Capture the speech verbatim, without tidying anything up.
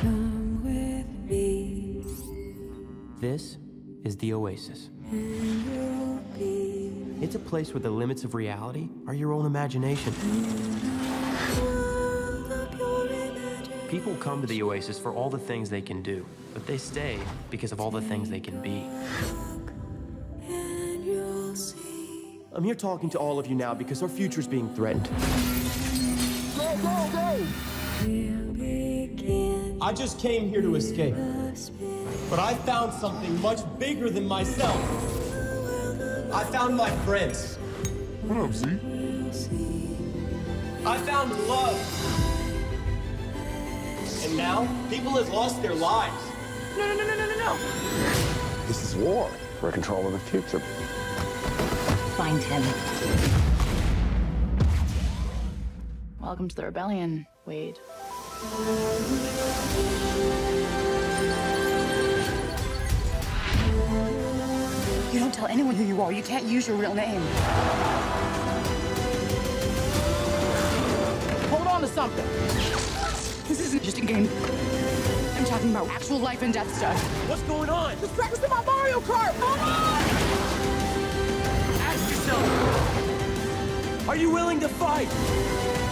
Come with me. This is the Oasis. It's a place where the limits of reality are your own imagination. People come to the Oasis for all the things they can do, but they stay because of all the things they can be. I'm here talking to all of you now because our future's being threatened. Go, go, go! I just came here to escape, but I found something much bigger than myself. I found my friends. What up, Z? I found love. And now, people have lost their lives. No, no, no, no, no, no, no! This is war. We're in control of the future. Find him. Welcome to the rebellion, Wade. You don't tell anyone who you are. You can't use your real name. Hold on to something. This isn't just a game. I'm talking about actual life and death stuff. What's going on? Just practice my Mario Kart. Hold on! Ask yourself, are you willing to fight?